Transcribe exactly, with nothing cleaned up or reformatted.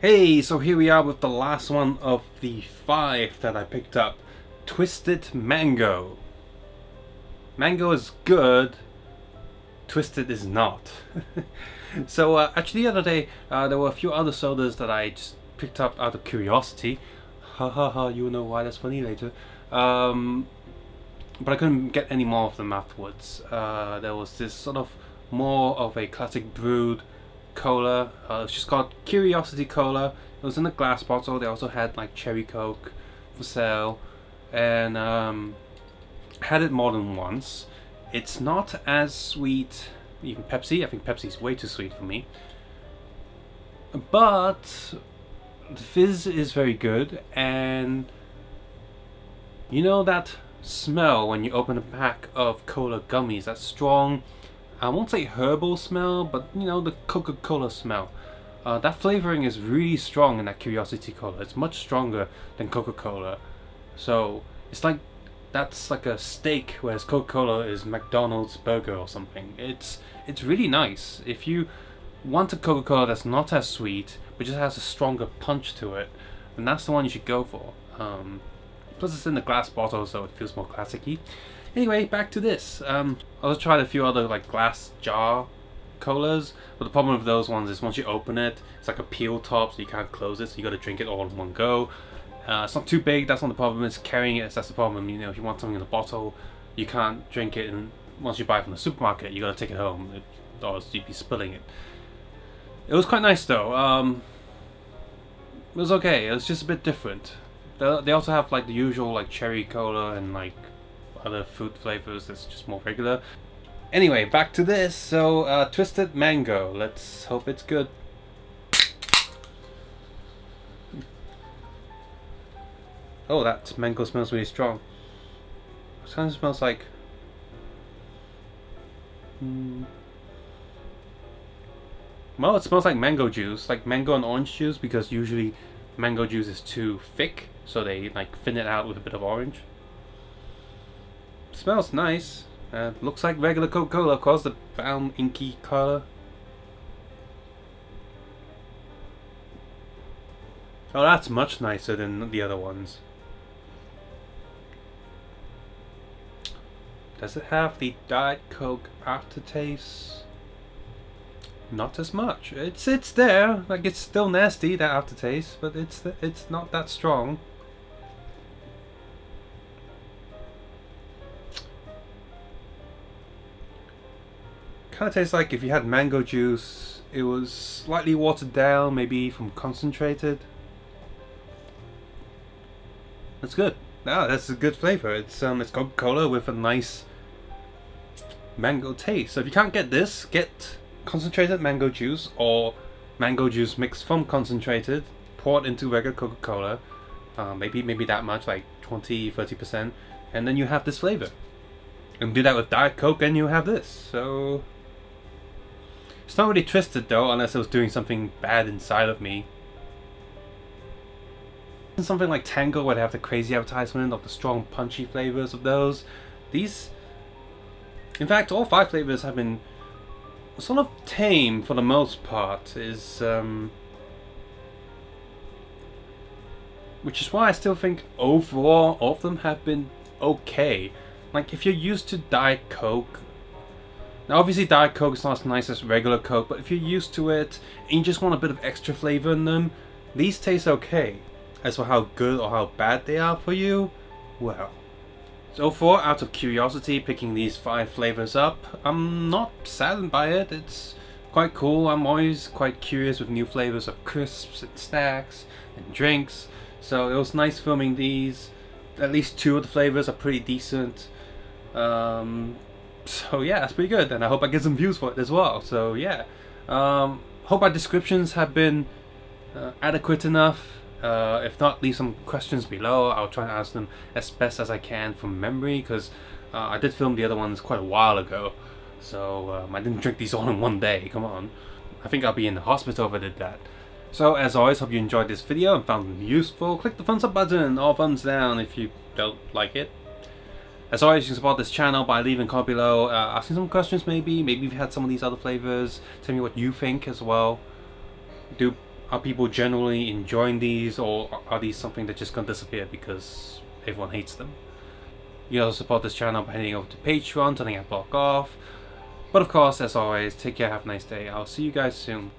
Hey, so here we are with the last one of the five that I picked up. Twisted Mango. Mango is good, Twisted is not. So uh, actually the other day uh, there were a few other sodas that I just picked up out of curiosity. Ha ha ha, you'll know why, that's funny later. Um, but I couldn't get any more of them afterwards. Uh, there was this sort of more of a classic brewed cola, uh, it's just called Curiosity Cola. It was in a glass bottle. They also had like Cherry Coke for sale, and um, had it more than once. It's not as sweet, even Pepsi. I think Pepsi's way too sweet for me, but the fizz is very good. And you know that smell when you open a pack of cola gummies, that strong, I won't say herbal smell, but you know, the Coca-Cola smell. Uh, that flavoring is really strong in that Curiosity Cola. It's much stronger than Coca-Cola. So it's like, that's like a steak, whereas Coca-Cola is McDonald's burger or something. It's it's really nice. If you want a Coca-Cola that's not as sweet, but just has a stronger punch to it, then that's the one you should go for. Um, plus it's in the glass bottle, so it feels more classic-y. Anyway, back to this. Um, I also tried a few other like glass jar colas, but the problem with those ones is once you open it, it's like a peel top, so you can't close it, so you got to drink it all in one go. Uh, it's not too big, that's not the problem. It's carrying it, that's the problem. You know, if you want something in a bottle, you can't drink it, and once you buy it from the supermarket, you got to take it home, it, or you'd be spilling it. It was quite nice though. Um, it was okay. It was just a bit different. They, they also have like the usual like cherry cola and like other fruit flavors that's just more regular. Anyway, back to this. So uh, Twisted Mango, let's hope it's good. Oh, that mango smells really strong. It kind of smells like mm. well, it smells like mango juice, like mango and orange juice, because usually mango juice is too thick, so they like thin it out with a bit of orange. Smells nice. Uh, looks like regular Coca-Cola, of course, the brown inky color. Oh, that's much nicer than the other ones. Does it have the Diet Coke aftertaste? Not as much. It's it's there. Like, it's still nasty, that aftertaste, but it's it's not that strong. Kind of tastes like if you had mango juice, it was slightly watered down, maybe from concentrated. That's good. Ah, that's a good flavor. It's um, it's Coca-Cola with a nice mango taste. So if you can't get this, get concentrated mango juice or mango juice mixed from concentrated, poured into regular Coca-Cola, uh, maybe maybe that much, like twenty, thirty percent, and then you have this flavor. And do that with Diet Coke and you have this. So it's not really twisted though, unless it was doing something bad inside of me. Something like Tango, where they have the crazy advertisement of the strong punchy flavors of those. These, in fact, all five flavors have been sort of tame for the most part, is um, which is why I still think overall all of them have been okay. Like, if you're used to Diet Coke, now obviously Diet Coke is not as nice as regular Coke, but if you're used to it and you just want a bit of extra flavor in them, these taste okay. As for how good or how bad they are for you, well. So far, out of curiosity, picking these five flavors up, I'm not saddened by it. It's quite cool. I'm always quite curious with new flavors of crisps and snacks and drinks, so it was nice filming these. At least two of the flavors are pretty decent. Um, so yeah, that's pretty good, and I hope I get some views for it as well. So yeah, um, hope my descriptions have been uh, adequate enough. Uh, if not, leave some questions below. I'll try and answer them as best as I can from memory, because uh, I did film the other ones quite a while ago, so um, I didn't drink these all in one day, come on. I think I'll be in the hospital if I did that. So as always, hope you enjoyed this video and found it useful. Click the thumbs up button or thumbs down if you don't like it. As always, you can support this channel by leaving a comment below, uh, asking some questions maybe, maybe you've had some of these other flavors, tell me what you think as well. Do Are people generally enjoying these, or are these something that's just gonna disappear because everyone hates them? You also support this channel by heading over to Patreon, turning that block off. But of course, as always, take care, have a nice day. I'll see you guys soon.